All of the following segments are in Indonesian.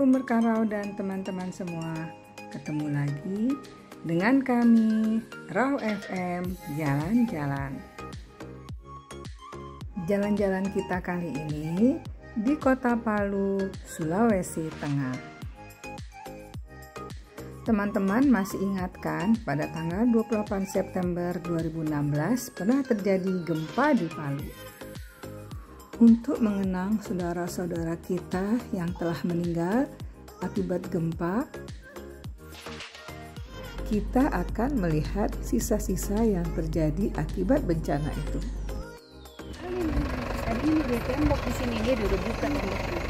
Assalamualaikum berkarau dan teman-teman semua. Ketemu lagi dengan kami RAU FM Jalan-Jalan. Jalan-jalan kita kali ini di kota Palu, Sulawesi Tengah. Teman-teman masih ingatkan pada tanggal 28 September 2016 pernah terjadi gempa di Palu. Untuk mengenang saudara-saudara kita yang telah meninggal akibat gempa, kita akan melihat sisa-sisa yang terjadi akibat bencana itu. Tadi ini dia tembok di sini, dia direbukan temboknya.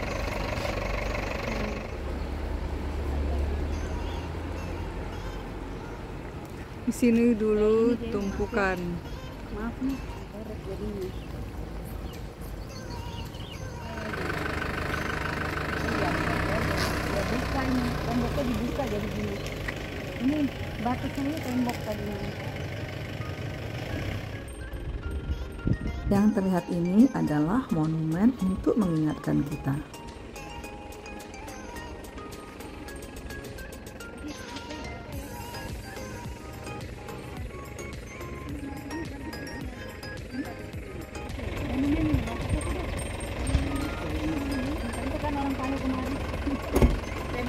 Di sini dulu tumpukan. Maaf nih, karet jadinya. Temboknya dibuka jadi gini. Ini batu ini tembok tadi. Yang terlihat ini adalah monumen untuk mengingatkan kita.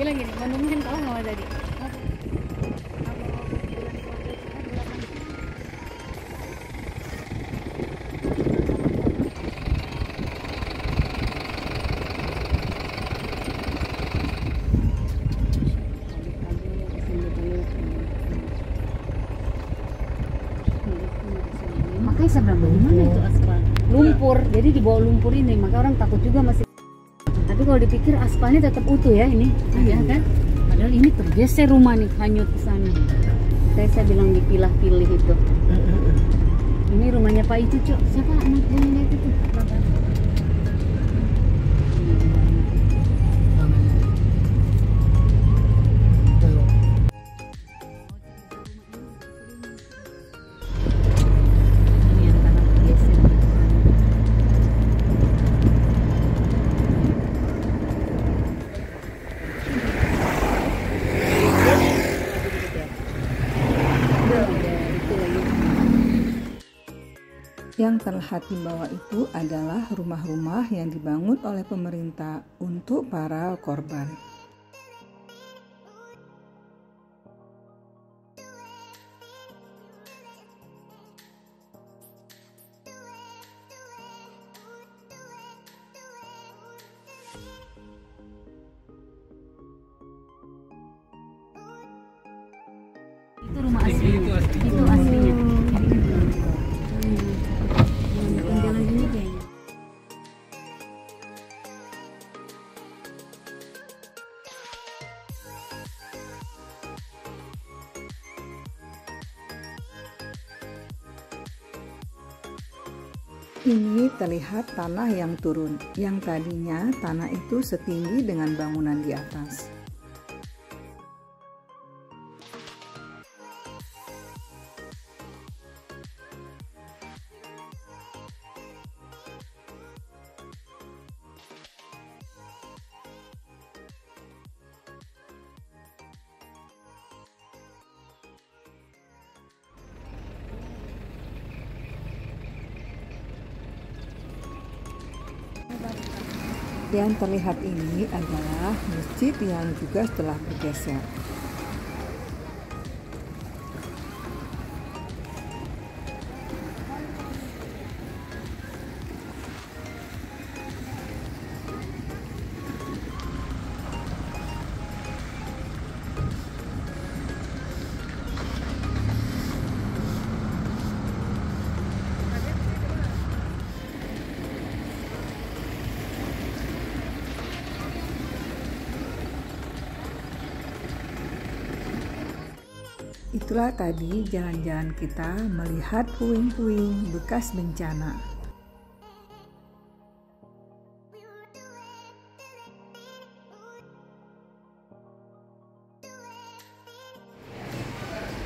Bilang gini, monumen kalah nggak tadi. Makanya saya bilang bagaimana itu aspal lumpur, jadi di bawah lumpur ini, maka orang takut juga masih. Tapi kalau dipikir aspalnya tetap utuh ya ini, ya kan? Padahal ini tergeser rumah nih, hanyut ke sana. Saya bilang dipilah-pilih itu. Ini rumahnya Pak Icuk, Cok. Siapa anak yang lihat itu? Yang terlihat di bawah itu adalah rumah-rumah yang dibangun oleh pemerintah untuk para korban. Itu rumah asli. Itu aslinya. Ini terlihat tanah yang turun, yang tadinya tanah itu setinggi dengan bangunan di atas. Yang terlihat ini adalah masjid yang juga telah bergeser. Itulah tadi jalan-jalan kita melihat puing-puing bekas bencana.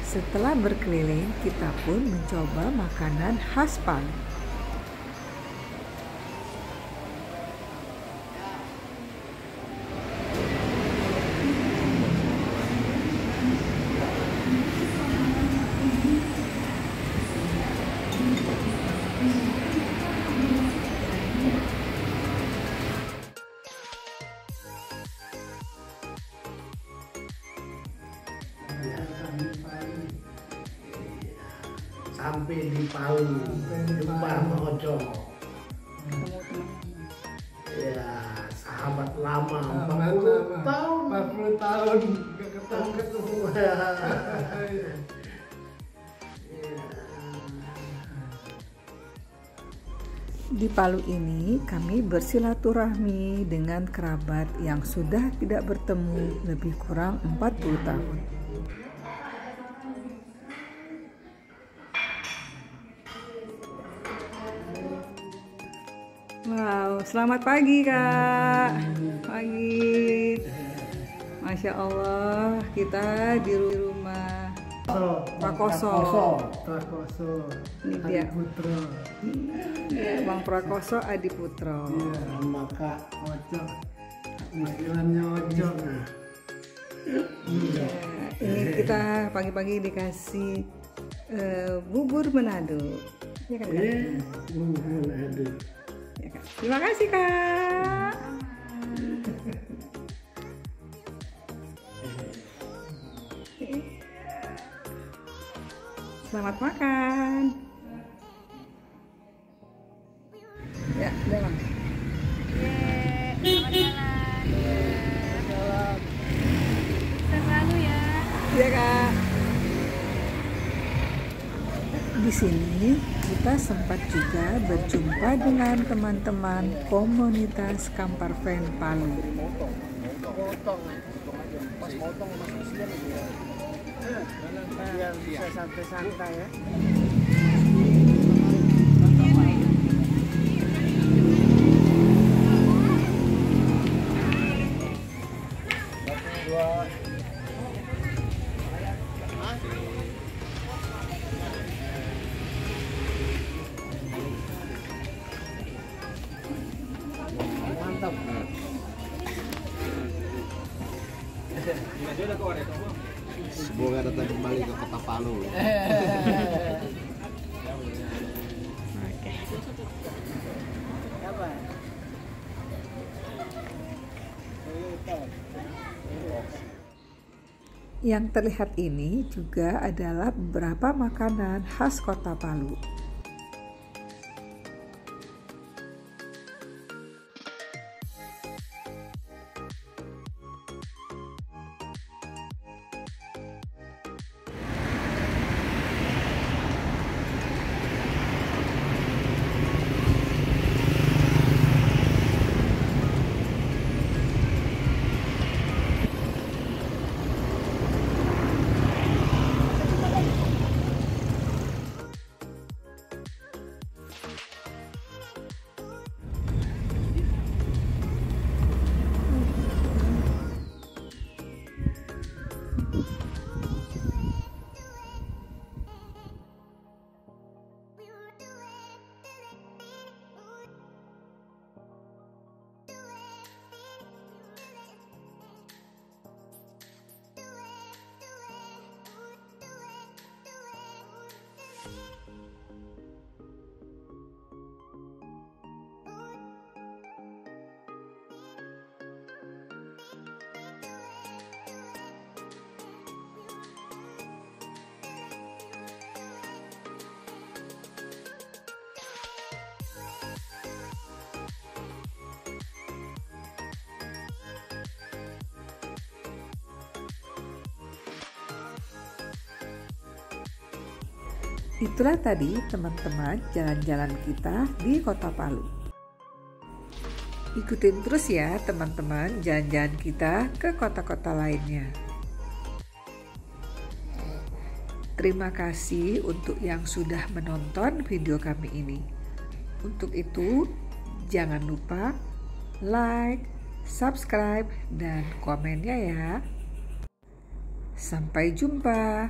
Setelah berkeliling, kita pun mencoba makanan khas Palu. sampai di Palu, Depan Mojo. Ya, sahabat lama, 40 tahun gak ketemu. Di Palu ini kami bersilaturahmi dengan kerabat yang sudah tidak bertemu lebih kurang 40 tahun. Wow, selamat pagi Kak. Pagi. Masya Allah, kita di rumah Prakoso. Ini dia. Adi Putra. Ya, Bang Prakoso Adi Putra. Iya, sama Kak Icuk. Panggilannya Icuk. Iya. Ini kita pagi-pagi dikasih bubur Manado. Iya kan? Iya, bubur Manado. Ya, Kak. Terima kasih, Kak. Selamat makan. Ya, udah Bang. Selamat jalan. Kita selalu ya. Iya Kak. Di sini kita sempat juga berjumpa dengan teman-teman komunitas Campervan Palu. Bisa santai-santai ya. Mantap. Semoga datang kembali ke kota Palu. Oke. Yang terlihat ini juga adalah beberapa makanan khas kota Palu. Itulah tadi teman-teman jalan-jalan kita di kota Palu. Ikutin terus ya teman-teman jalan-jalan kita ke kota-kota lainnya. Terima kasih untuk yang sudah menonton video kami ini. Untuk itu jangan lupa like, subscribe, dan komennya ya. Sampai jumpa.